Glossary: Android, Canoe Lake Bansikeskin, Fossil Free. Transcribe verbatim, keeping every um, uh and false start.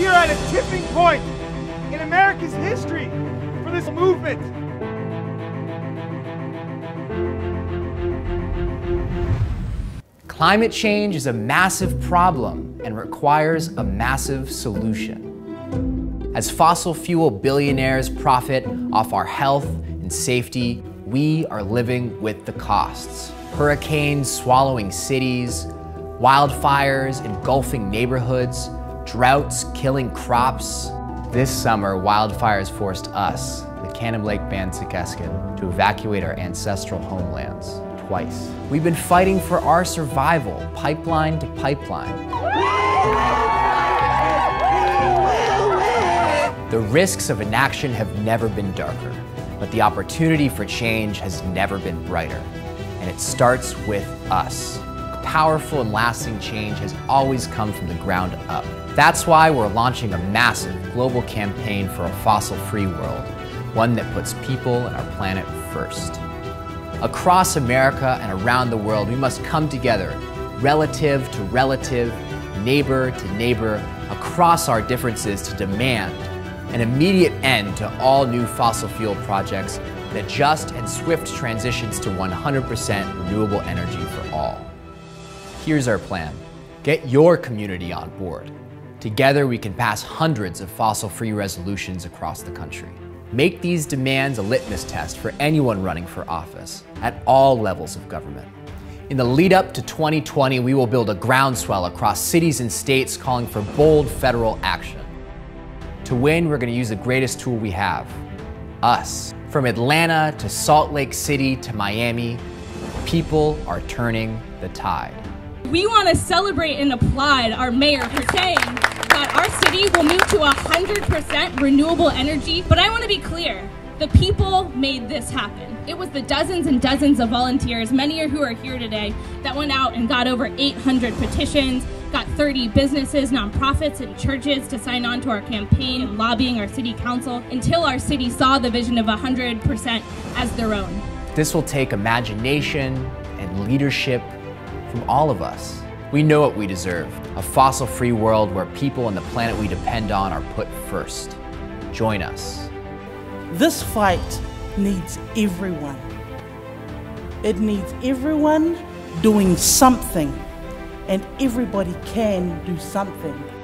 We are at a tipping point in America's history for this movement. Climate change is a massive problem and requires a massive solution. As fossil fuel billionaires profit off our health and safety, we are living with the costs. Hurricanes swallowing cities, wildfires engulfing neighborhoods, droughts killing crops. This summer, wildfires forced us, the Canoe Lake Bansikeskin, to evacuate our ancestral homelands twice. We've been fighting for our survival, pipeline to pipeline. The risks of inaction have never been darker, but the opportunity for change has never been brighter. And it starts with us. Powerful and lasting change has always come from the ground up. That's why we're launching a massive global campaign for a fossil-free world, one that puts people and our planet first. Across America and around the world, we must come together, relative to relative, neighbor to neighbor, across our differences to demand an immediate end to all new fossil fuel projects and a just and swift transitions to one hundred percent renewable energy for all. Here's our plan. Get your community on board. Together we can pass hundreds of fossil-free resolutions across the country. Make these demands a litmus test for anyone running for office at all levels of government. In the lead up to twenty twenty, we will build a groundswell across cities and states calling for bold federal action. To win, we're going to use the greatest tool we have, us. From Atlanta to Salt Lake City to Miami, people are turning the tide. We want to celebrate and applaud our mayor for saying that our city will move to one hundred percent renewable energy, but I want to be clear. The people made this happen. It was the dozens and dozens of volunteers, many who are here today, that went out and got over eight hundred petitions, got thirty businesses, nonprofits, and churches to sign on to our campaign and lobbying our city council until our city saw the vision of one hundred percent as their own. This will take imagination and leadership from all of us. We know what we deserve, a fossil-free world where people and the planet we depend on are put first. Join us. This fight needs everyone. It needs everyone doing something. And everybody can do something.